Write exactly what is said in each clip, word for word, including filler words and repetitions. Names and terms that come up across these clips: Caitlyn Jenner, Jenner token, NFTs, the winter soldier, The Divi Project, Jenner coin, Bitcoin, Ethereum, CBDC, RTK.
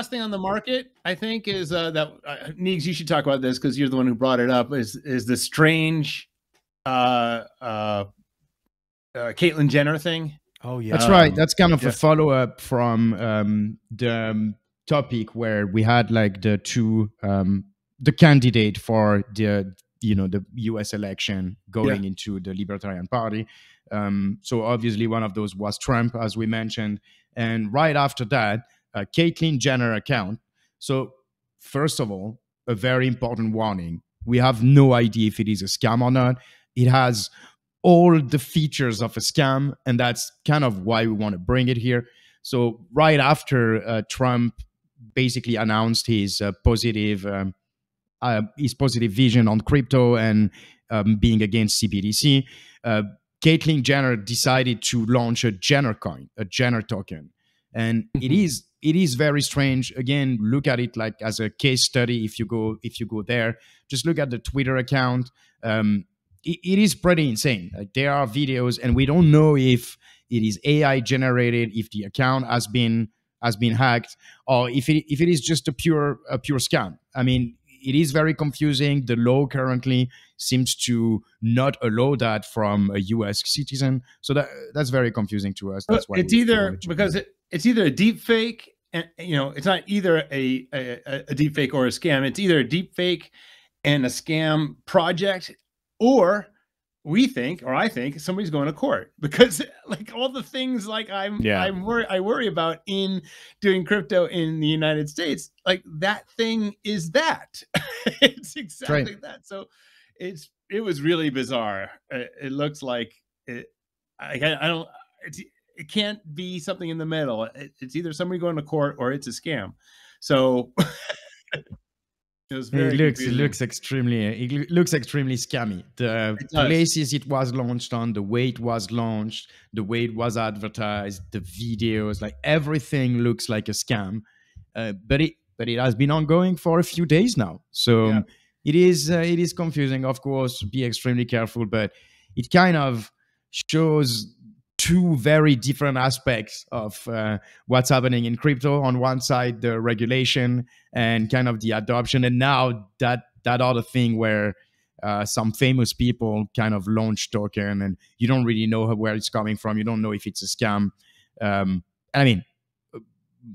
last thing on the market, I think, is uh, that uh, Neegs, you should talk about this because you're the one who brought it up. Is is the strange uh, uh, uh, Caitlyn Jenner thing? Oh yeah, that's um, right. That's kind of yeah. a follow up from um, the um, topic where we had like the two um, the candidate for the you know the U S election going yeah. into the Libertarian Party. Um, so obviously one of those was Trump, as we mentioned, and right after that, a Caitlyn Jenner account. So first of all, a very important warning. We have no idea if it is a scam or not. It has all the features of a scam, and that's kind of why we want to bring it here. So right after uh, Trump basically announced his uh, positive um, uh, his positive vision on crypto and um, being against C B D C, uh, Caitlyn Jenner decided to launch a Jenner coin, a Jenner token. And mm-hmm. it is it is very strange. Again, look at it like as a case study. If you go if you go there, just look at the Twitter account. Um, it, it is pretty insane. Like, there are videos, and we don't know if it is A I generated, if the account has been has been hacked, or if it if it is just a pure a pure scam. I mean, it is very confusing. The law currently seems to not allow that from a U S citizen. So that that's very confusing to us. That's why it's either because it, it's either a deep fake, and you know, it's not either a, a, a deep fake or a scam. It's either a deep fake and a scam project, or we think, or I think, somebody's going to court, because like all the things like I'm, yeah. I'm worried, I worry about in doing crypto in the United States, like that thing is that it's exactly right. that. So it's, it was really bizarre. It, it looks like it, I, I don't, it's, it can't be something in the middle. It, it's either somebody going to court or it's a scam. So It, was very it looks confusing. it looks extremely it looks extremely scammy. The places it was launched on, the way it was launched, the way it was advertised, the videos, like everything looks like a scam. Uh, but it but it has been ongoing for a few days now, so yeah. it is uh, it is confusing. Of course, be extremely careful. But it kind of shows two very different aspects of uh, what's happening in crypto. On one side, the regulation and kind of the adoption. And now that, that other thing where uh, some famous people kind of launch token and you don't really know where it's coming from. You don't know if it's a scam. Um, I mean,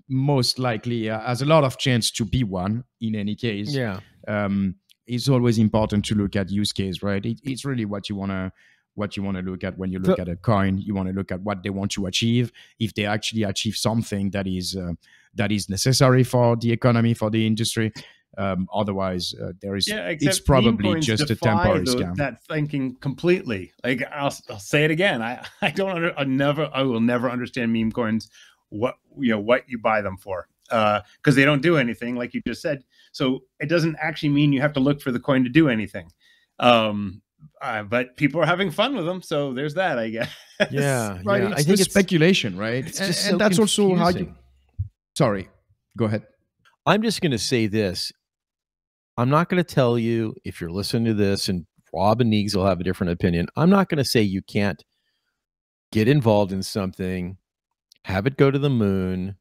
most likely uh, has a lot of chance to be one in any case. Yeah. Um, it's always important to look at use case, right? It, it's really what you want to what you want to look at when you look so, at a coin. You want to look at what they want to achieve, if they actually achieve something that is uh, that is necessary for the economy, for the industry. Um, otherwise, uh, there is yeah, it's probably just a temporary the, scam. That thinking completely. Like I'll, I'll say it again. I I don't under, I never I will never understand meme coins. What you know what you buy them for, because uh, they don't do anything, like you just said. So it doesn't actually mean you have to look for the coin to do anything. Um, Uh, but people are having fun with them, so there's that, I guess. Yeah, right. Yeah. It's I think it's speculation, right? It's and, just so and that's confusing. Also how you. Sorry, go ahead. I'm just going to say this. I'm not going to tell you, if you're listening to this, and Rob and Neegs will have a different opinion. I'm not going to say you can't get involved in something, have it go to the moon,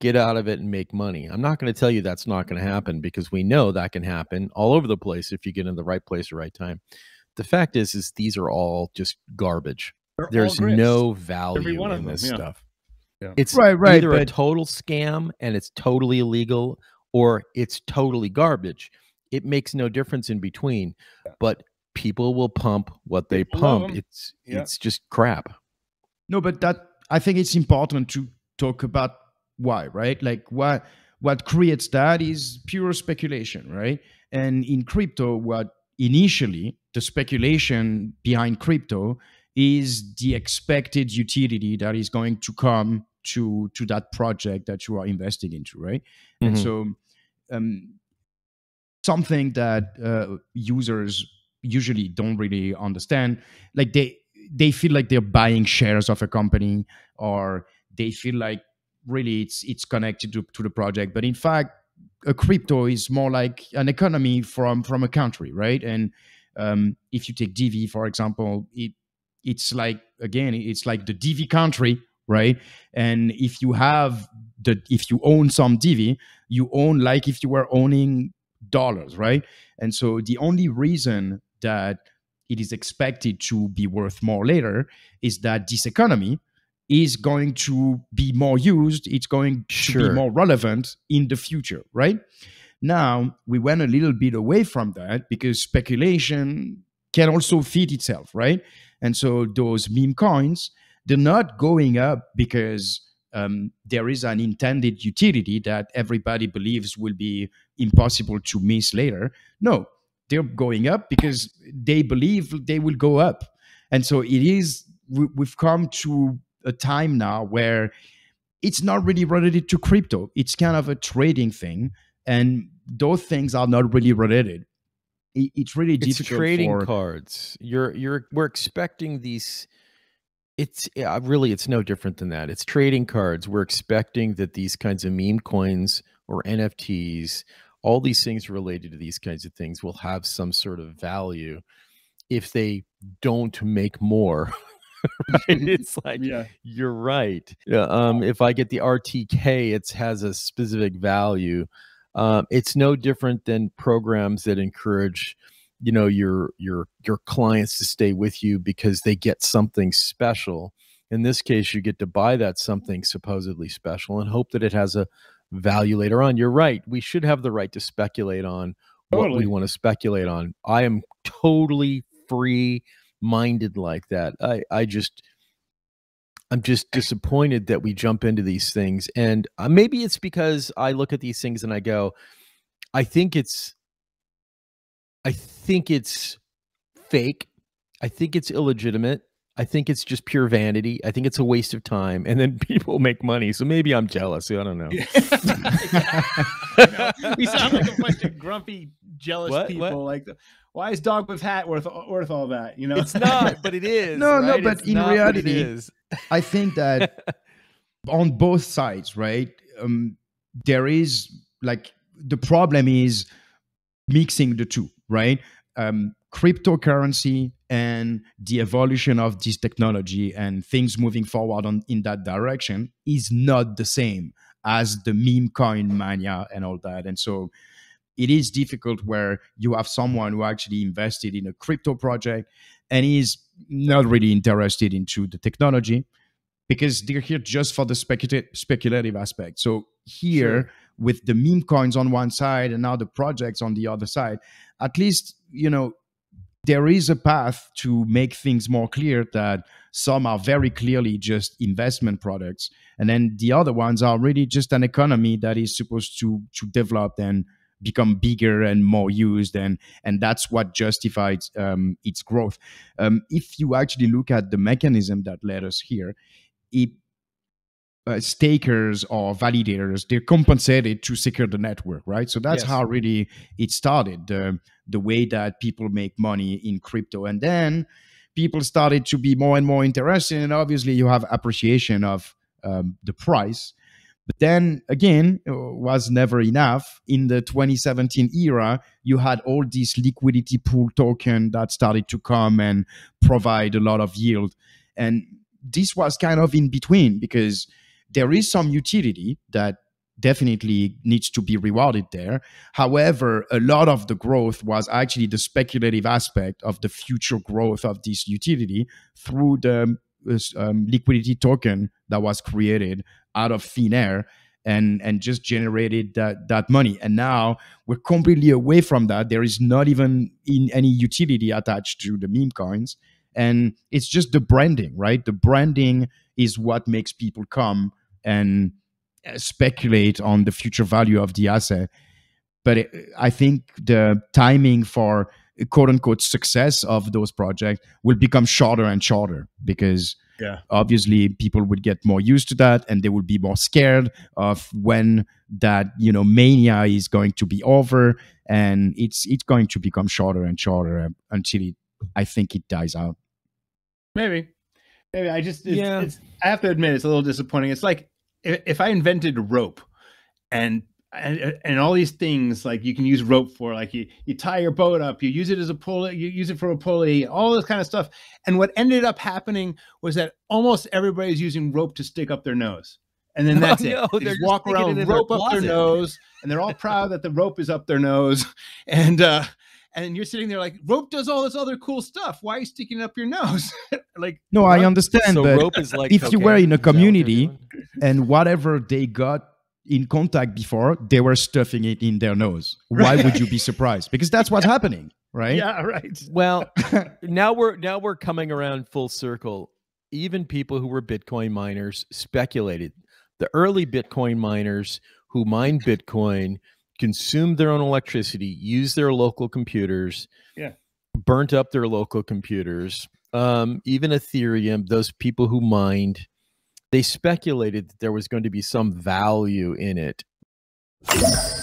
get out of it, and make money. I'm not going to tell you that's not going to happen, because we know that can happen all over the place if you get in the right place at the right time. The fact is, is these are all just garbage. They're There's no value in this them, yeah. stuff. Yeah. It's right, right, either but... a total scam and it's totally illegal, or it's totally garbage. It makes no difference in between, yeah. but people will pump what they people pump. It's, yeah. it's just crap. No, but that, I think it's important to talk about why, right? Like why, what creates that is pure speculation, right? And in crypto, what initially, the speculation behind crypto is the expected utility that is going to come to to that project that you are investing into, right? Mm-hmm. And so um, something that uh, users usually don't really understand, like they, they feel like they're buying shares of a company, or they feel like really it's, it's connected to, to the project. But in fact, a crypto is more like an economy from, from a country, right? And um, if you take Divi, for example, it, it's like, again, it's like the Divi country right? And if you have the, if you own some Divi, you own like if you were owning dollars, right? And so the only reason that it is expected to be worth more later is that this economy is going to be more used. It's going to sure. be more relevant in the future, right? Now, we went a little bit away from that because speculation can also feed itself, right? And so those meme coins, they're not going up because um, there is an intended utility that everybody believes will be impossible to miss later. No, they're going up because they believe they will go up. And so it is, we, we've come to a time now where it's not really related to crypto. It's kind of a trading thing. And those things are not really related. It, it's really difficult. It's trading for cards. You're, you're, we're expecting these. It's yeah, really, it's no different than that. It's trading cards. We're expecting that these kinds of meme coins or N F Ts, all these things related to these kinds of things will have some sort of value if they don't make more. Right? It's like, yeah. You're right. Yeah, um, if I get the R T K, it has a specific value. Um, it's no different than programs that encourage, you know, your, your, your clients to stay with you because they get something special. In this case, you get to buy that something supposedly special and hope that it has a value later on. You're right. We should have the right to speculate on what totally. we want to speculate on. I am totally free minded like that. I, I just, I'm just disappointed that we jump into these things. And uh, maybe it's because I look at these things and I go, I think it's, I think it's fake. I think it's illegitimate. I think it's just pure vanity. I think it's a waste of time. And then people make money. So maybe I'm jealous. I don't know. No, we sound like a bunch of grumpy, jealous what? people. What? Like, why is dog with hat worth worth all that? You know, it's not, but it is. No, right? no, but it's in reality, it is. I think that on both sides, right? Um, there is like the problem is mixing the two, right? Um, cryptocurrency and the evolution of this technology and things moving forward on, in that direction is not the same as the meme coin mania and all that. And so it is difficult where you have someone who actually invested in a crypto project and is not really interested into the technology because they're here just for the speculative speculative aspect. So here sure. with the meme coins on one side and now the projects on the other side, at least, you know, there is a path to make things more clear that some are very clearly just investment products. And then the other ones are really just an economy that is supposed to, to develop and become bigger and more used. And, and that's what justifies um, its growth. Um, if you actually look at the mechanism that led us here, it, uh, stakers or validators, they're compensated to secure the network, right? So that's yes. how really it started, the, the way that people make money in crypto. And then people started to be more and more interested. And obviously you have appreciation of um, the price. But then again, it was never enough. In the twenty seventeen era, you had all these liquidity pool token that started to come and provide a lot of yield. And this was kind of in between because there is some utility that definitely needs to be rewarded there. However, a lot of the growth was actually the speculative aspect of the future growth of this utility through the um, liquidity token that was created out of thin air and, and just generated that, that money. And now we're completely away from that. There is not even in any utility attached to the meme coins. And it's just the branding, right? The branding is what makes people come and speculate on the future value of the asset. But it, I think the timing for quote unquote success of those projects will become shorter and shorter because yeah. obviously people would get more used to that and they will be more scared of when that, you know, mania is going to be over, and it's, it's going to become shorter and shorter until it, I think it dies out. Maybe, maybe I just, it's, yeah. it's, I have to admit, it's a little disappointing. It's like, if I invented rope and and, and all these things, like you can use rope for, like you, you tie your boat up, you use it as a pulley, you use it for a pulley, all this kind of stuff. And what ended up happening was that almost everybody's using rope to stick up their nose. And then that's oh, it. No, they just walk around with rope up their nose, and they're all proud that the rope is up their nose. And, uh, and you're sitting there like, rope does all this other cool stuff. Why are you sticking it up your nose? Like, no, what? I understand. So but rope is like if cocaine, you were in a community and whatever they got in contact before, they were stuffing it in their nose. Right. Why would you be surprised? Because that's what's happening, right? Yeah, right. Well, now we're, now we're coming around full circle. Even people who were Bitcoin miners speculated. The early Bitcoin miners who mined Bitcoin consumed their own electricity, used their local computers, yeah, burnt up their local computers. Um, even Ethereum, those people who mined, they speculated that there was going to be some value in it.